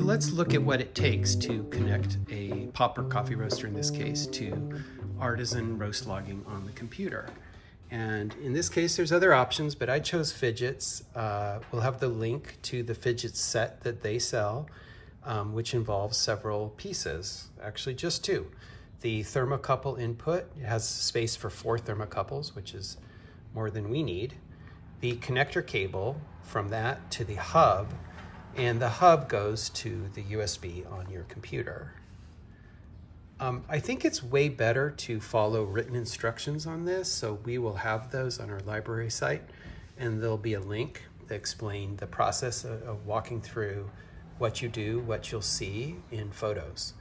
So let's look at what it takes to connect a Popper coffee roaster, in this case, to Artisan roast logging on the computer. And in this case, there's other options, but I chose Phidgets. We'll have the link to the Phidgets set that they sell, which involves several pieces, actually just two. The thermocouple input, it has space for 4 thermocouples, which is more than we need. The connector cable from that to the hub, and the hub goes to the USB on your computer. I think it's way better to follow written instructions on this, so we will have those on our library site, and there'll be a link that explains the process of walking through what you do, what you'll see in photos.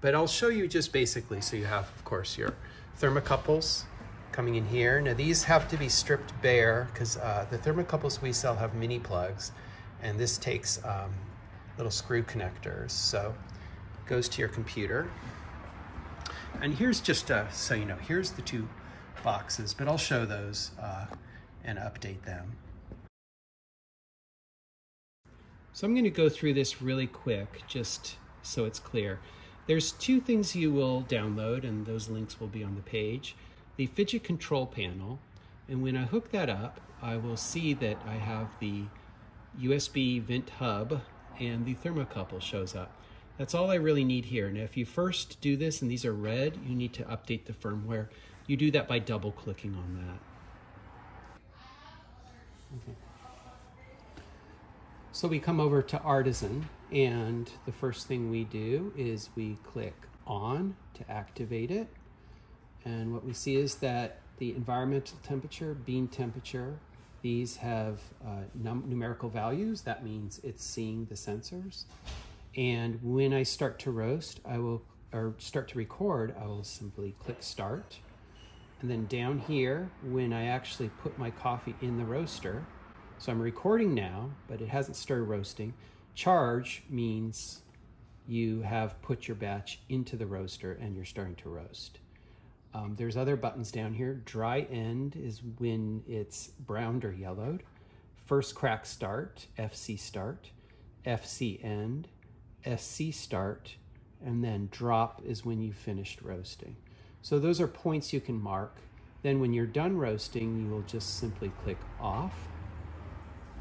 But I'll show you just basically, so you have, of course, your thermocouples coming in here. Now these have to be stripped bare because the thermocouples we sell have mini plugs, and this takes little screw connectors. So it goes to your computer. And here's just, so you know, here's the 2 boxes, but I'll show those and update them. So I'm going to go through this really quick, just so it's clear. There's 2 things you will download, and those links will be on the page. The Phidget control panel, and when I hook that up, I will see that I have the USB vent hub and the thermocouple shows up. That's all I really need here. Now, if you first do this and these are red, you need to update the firmware. You do that by double clicking on that. Okay. So we come over to Artisan, and the first thing we do is we click on to activate it. And what we see is that the environmental temperature, bean temperature, these have numerical values. That means it's seeing the sensors. And when I start to roast, or start to record, I will simply click start. And then down here, when I actually put my coffee in the roaster, so I'm recording now, but it hasn't started roasting. Charge means you have put your batch into the roaster and you're starting to roast. There's other buttons down here. Dry end is when it's browned or yellowed. First crack start, FC end, SC start, and then drop is when you finished roasting. So those are points you can mark. Then when you're done roasting, you will just simply click off.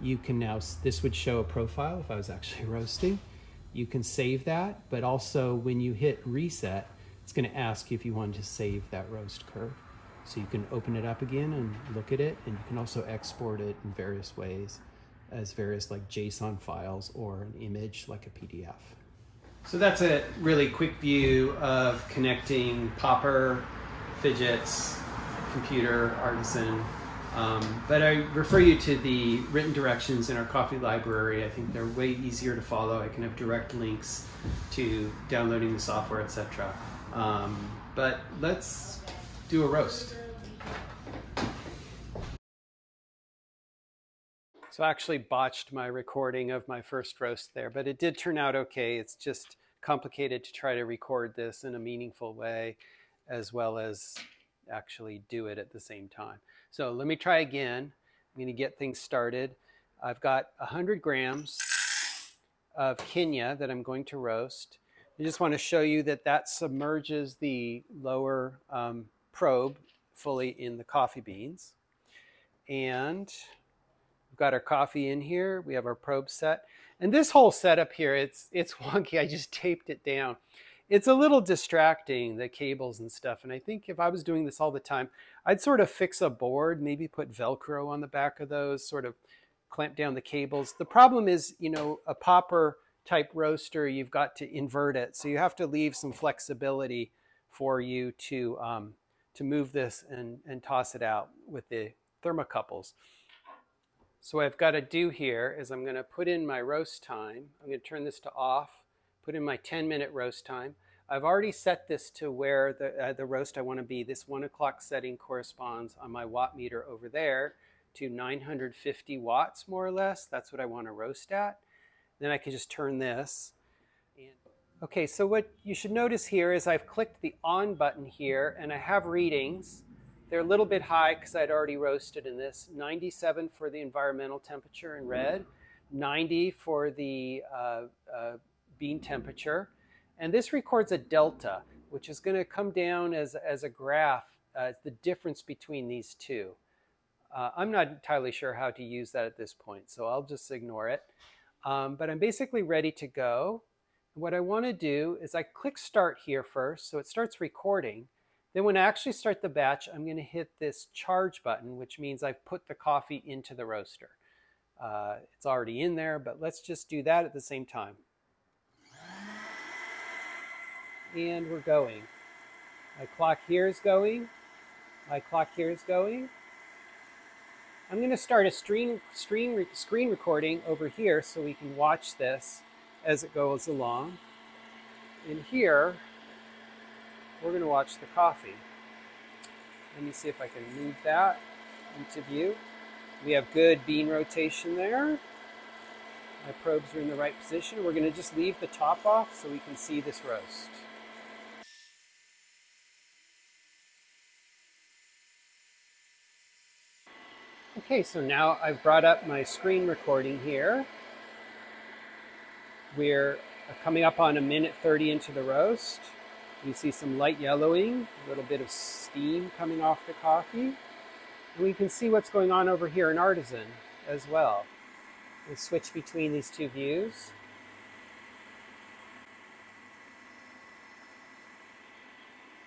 You can now, this would show a profile if I was actually roasting. You can save that, but also when you hit reset, it's gonna ask you if you wanted to save that roast curve. So you can open it up again and look at it, and you can also export it in various ways as various like JSON files or an image like a PDF. So that's a really quick view of connecting Popper, Phidgets, computer, Artisan. But I refer you to the written directions in our coffee library. I think they're way easier to follow. I can have direct links to downloading the software, etc. But let's do a roast. So I actually botched my recording of my first roast there, but it did turn out okay. It's just complicated to try to record this in a meaningful way, as well as actually do it at the same time. So let me try again. I'm gonna get things started. I've got 100 grams of Kenya that I'm going to roast. I just wanna show you that that submerges the lower probe fully in the coffee beans. And we've got our coffee in here. We have our probe set. And this whole setup here, it's wonky. I just taped it down. It's a little distracting, the cables and stuff. And I think if I was doing this all the time, I'd sort of fix a board, maybe put Velcro on the back of those, sort of clamp down the cables. The problem is, you know, a Popper type roaster, you've got to invert it. So you have to leave some flexibility for you to move this and toss it out with the thermocouples. So what I've got to do here is I'm going to put in my roast time. I'm going to turn this to off. Put in my 10-minute roast time. I've already set this to where the roast I want to be. This 1 o'clock setting corresponds on my watt meter over there to 950 watts, more or less. That's what I want to roast at. Then I can just turn this. Okay, so what you should notice here is I've clicked the on button here, and I have readings. They're a little bit high because I'd already roasted in this. 97 for the environmental temperature in red. 90 for the bean temperature. And this records a delta, which is going to come down as a graph, the difference between these two. I'm not entirely sure how to use that at this point, so I'll just ignore it. But I'm basically ready to go. What I want to do is I click start here first, so it starts recording. Then when I actually start the batch, I'm going to hit this charge button, which means I've put the coffee into the roaster. It's already in there, but let's just do that at the same time. And we're going. My clock here is going. My clock here is going. I'm going to start a screen recording over here so we can watch this as it goes along. And here, we're going to watch the coffee. Let me see if I can move that into view. We have good bean rotation there. My probes are in the right position. We're going to just leave the top off so we can see this roast. Okay, so now I've brought up my screen recording here. We're coming up on 1:30 into the roast. You see some light yellowing, a little bit of steam coming off the coffee. And we can see what's going on over here in Artisan as well. We'll switch between these two views.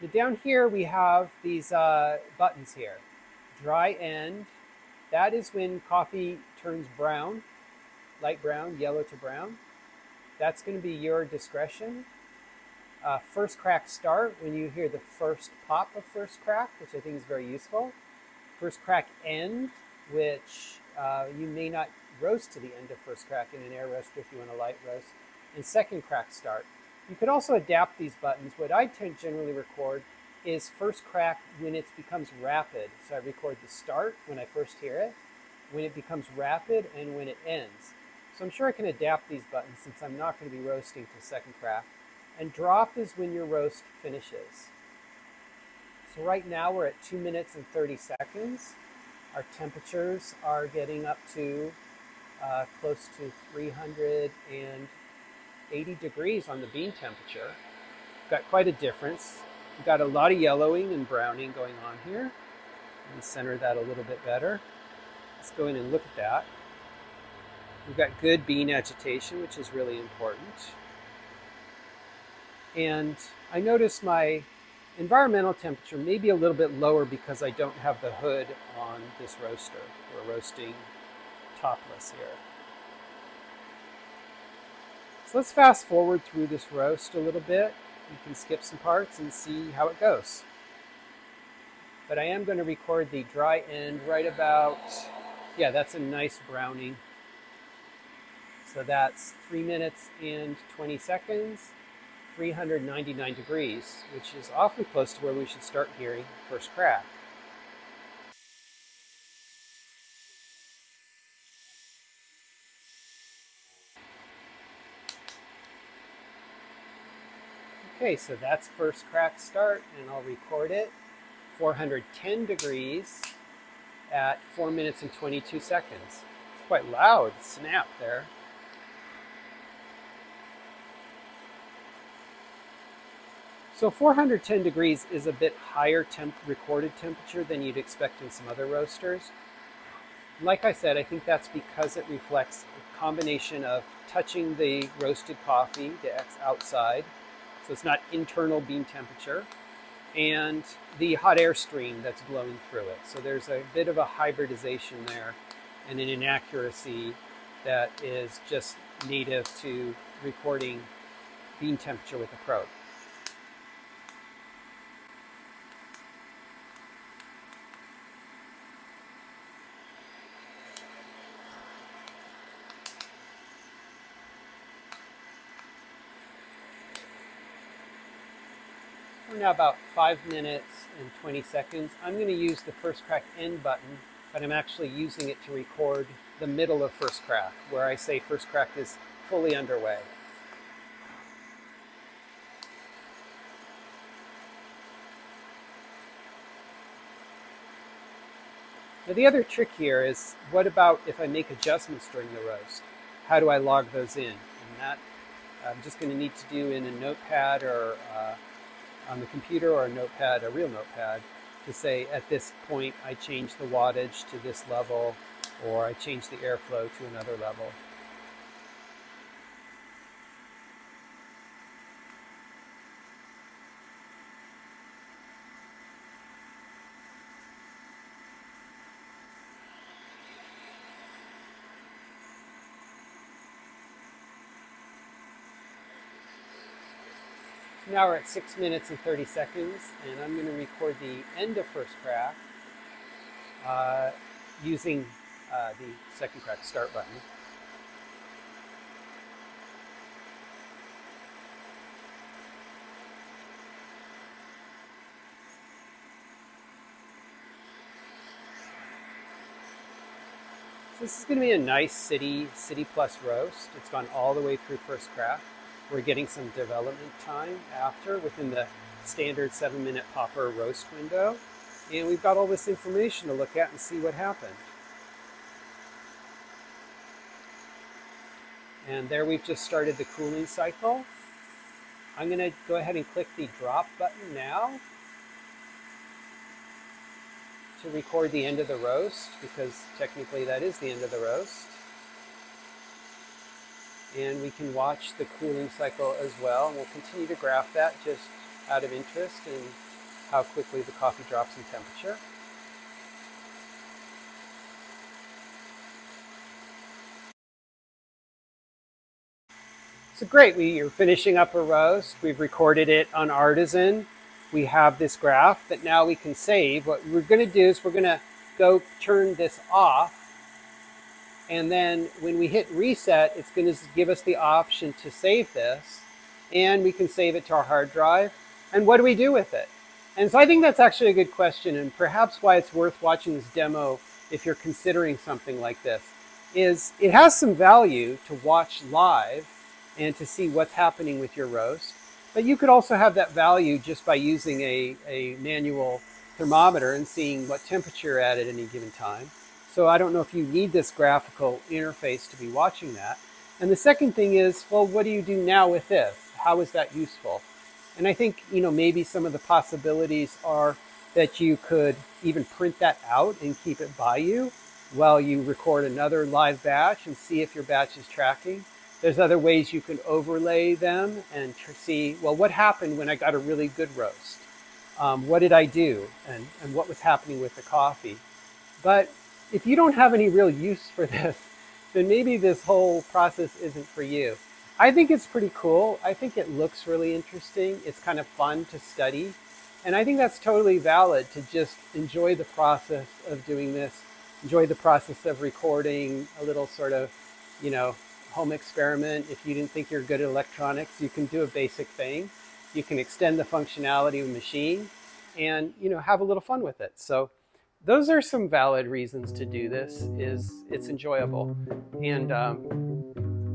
And down here we have these buttons here. Dry end, that is when coffee turns brown, light brown, yellow to brown. That's going to be your discretion. First crack start, when you hear the first pop of first crack, which I think is very useful. First crack end, which you may not roast to the end of first crack in an air roaster if you want a light roast. And second crack start. You could also adapt these buttons. What I tend to generally record is first crack when it becomes rapid. So I record the start when I first hear it, when it becomes rapid, and when it ends. So I'm sure I can adapt these buttons since I'm not going to be roasting to second crack. And drop is when your roast finishes. So right now we're at 2 minutes and 30 seconds. Our temperatures are getting up to close to 380 degrees on the bean temperature. Got quite a difference. We've got a lot of yellowing and browning going on here. Let me center that a little bit better. Let's go in and look at that. We've got good bean agitation, which is really important. And I notice my environmental temperature may be a little bit lower because I don't have the hood on this roaster. We're roasting topless here. So let's fast forward through this roast a little bit. You can skip some parts and see how it goes. But I am going to record the dry end right about, yeah, that's a nice browning. So that's 3 minutes and 20 seconds. 399 degrees, which is awfully close to where we should start hearing first crack. Okay, so that's first crack start, and I'll record it. 410 degrees at 4 minutes and 22 seconds. It's quite loud snap there. So 410 degrees is a bit higher recorded temperature than you'd expect in some other roasters. Like I said, I think that's because it reflects a combination of touching the roasted coffee, the outside, so it's not internal bean temperature, and the hot air stream that's blowing through it. So there's a bit of a hybridization there and an inaccuracy that is just native to recording bean temperature with a probe. We're now about 5 minutes and 20 seconds. I'm going to use the first crack end button, but I'm actually using it to record the middle of first crack, where I say first crack is fully underway. Now the other trick here is, what about if I make adjustments during the roast? how do I log those in? And that I'm just going to need to do in a notepad or on the computer, or a notepad, a real notepad, to say at this point I change the wattage to this level, or I change the airflow to another level. Now we're at 6 minutes and 30 seconds, and I'm going to record the end of first crack using the second crack start button. So this is going to be a nice city plus roast. It's gone all the way through first crack. We're getting some development time after, within the standard 7-minute Popper roast window. And we've got all this information to look at and see what happened. And there we've just started the cooling cycle. I'm going to go ahead and click the drop button now to record the end of the roast, because technically that is the end of the roast. And we can watch the cooling cycle as well. And we'll continue to graph that just out of interest in how quickly the coffee drops in temperature. So great, we are finishing up a roast. We've recorded it on Artisan. We have this graph that now we can save. What we're gonna do is we're gonna go turn this off. And then when we hit reset, it's going to give us the option to save this, and we can save it to our hard drive. And what do we do with it? And so I think that's actually a good question, and perhaps why it's worth watching this demo if you're considering something like this, is it has some value to watch live and to see what's happening with your roast. But you could also have that value just by using a manual thermometer and seeing what temperature you're at any given time. So I don't know if you need this graphical interface to be watching that. And the second thing is, well, what do you do now with this? How is that useful? And I think, you know, maybe some of the possibilities are that you could even print that out and keep it by you while you record another live batch and see if your batch is tracking. There's other ways you can overlay them and see, well, what happened when I got a really good roast? What did I do? And what was happening with the coffee? But if you don't have any real use for this, then maybe this whole process isn't for you. I think it's pretty cool. I think it looks really interesting. It's kind of fun to study. And I think that's totally valid to just enjoy the process of doing this, enjoy the process of recording a little sort of, you know, home experiment. If you didn't think you're good at electronics, you can do a basic thing. You can extend the functionality of a machine and, you know, have a little fun with it. So those are some valid reasons to do this, is it's enjoyable. And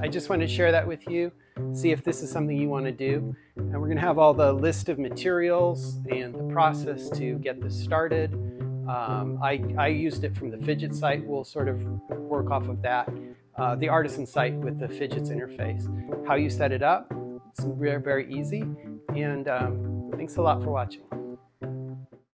I just wanted to share that with you, see if this is something you want to do. And we're going to have all the list of materials and the process to get this started. I used it from the Phidgets site. We'll sort of work off of that. The Artisan site with the Phidgets interface. How you set it up, it's very, very easy. And thanks a lot for watching.